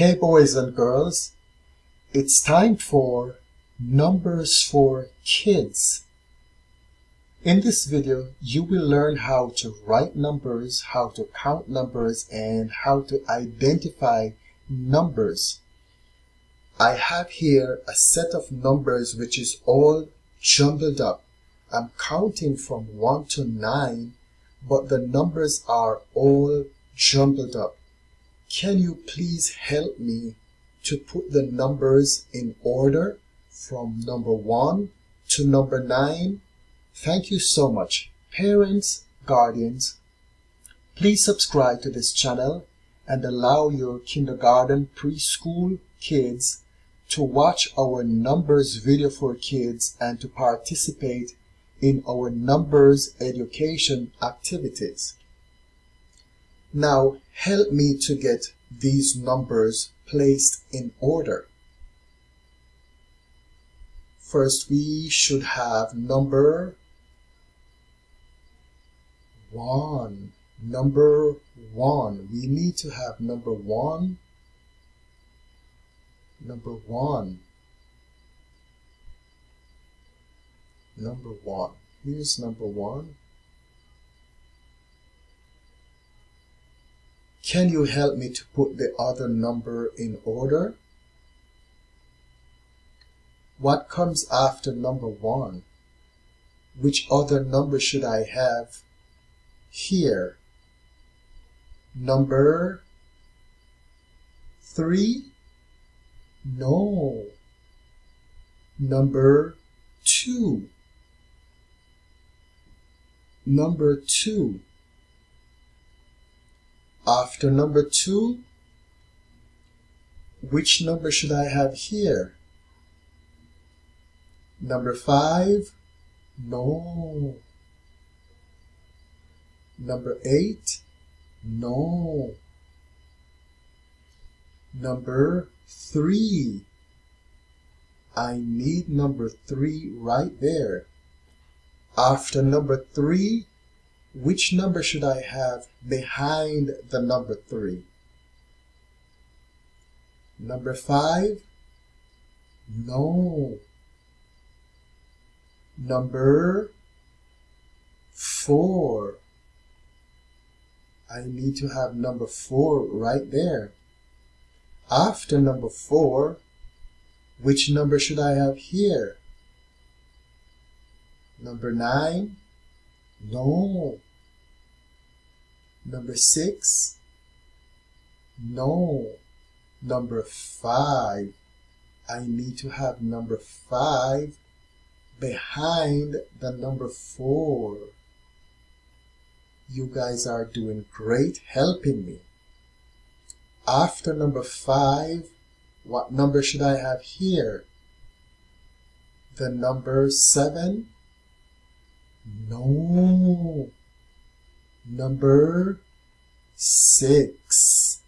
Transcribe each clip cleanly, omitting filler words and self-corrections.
Hey boys and girls, it's time for Numbers for Kids. In this video, you will learn how to write numbers, how to count numbers, and how to identify numbers. I have here a set of numbers which is all jumbled up. I'm counting from 1 to 9, but the numbers are all jumbled up. Can you please help me to put the numbers in order from number 1 to number 9? Thank you so much. Parents, guardians, please subscribe to this channel and allow your kindergarten, preschool kids to watch our numbers video for kids and to participate in our numbers education activities. Now help me to get these numbers placed in order. First, we should have number 1. Number 1. We need to have number 1. Number 1. Number 1. Here's number 1. Can you help me to put the other number in order? What comes after number 1? Which other number should I have here? Number 3? No. Number 2. Number 2. After number 2, which number should I have here? Number 5? No. Number 8? No. Number 3. I need number 3 right there. After number 3, which number should I have behind the number 3? Number 5? No. Number 4. I need to have number 4 right there. After number 4, which number should I have here? Number 9? No. Number 6? No. Number 5. I need to have number 5 behind the number 4. You guys are doing great helping me. After number 5, what number should I have here? The number 7? No. Number 6.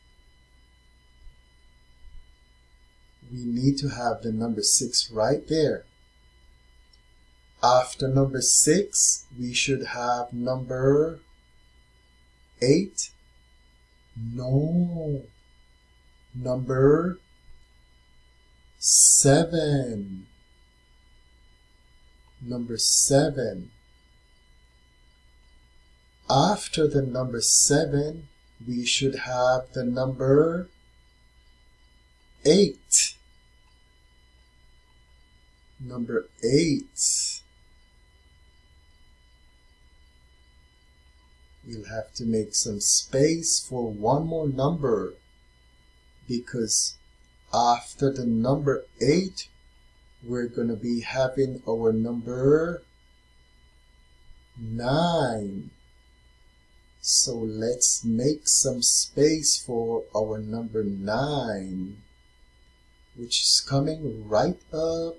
We need to have the number 6 right there. After number 6, we should have number 8. No. Number 7. Number 7. After the number 7, we should have the number 8. Number 8. We'll have to make some space for one more number, because after the number 8, we're going to be having our number 9. So let's make some space for our number 9, which is coming right up.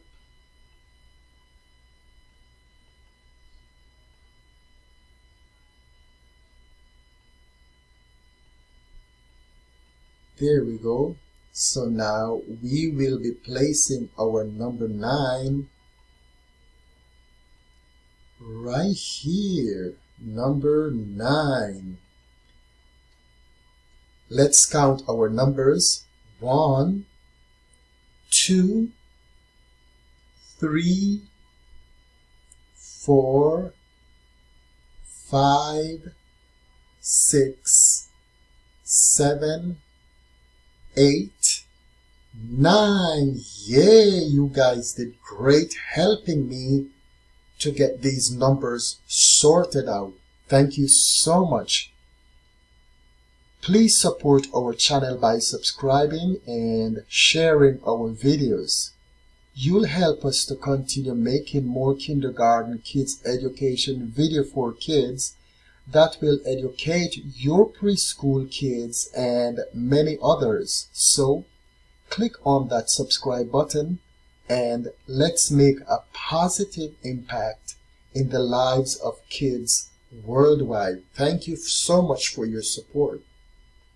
There we go. So now we will be placing our number 9 right here. Number 9. Let's count our numbers. 1, 2, 3, 4, 5, 6, 7, 8, 9. Yeah, you guys did great helping me to get these numbers sorted out. Thank you so much. Please support our channel by subscribing and sharing our videos. You'll help us to continue making more kindergarten kids education video for kids that will educate your preschool kids and many others. So click on that subscribe button and let's make a positive impact in the lives of kids worldwide. Thank you so much for your support.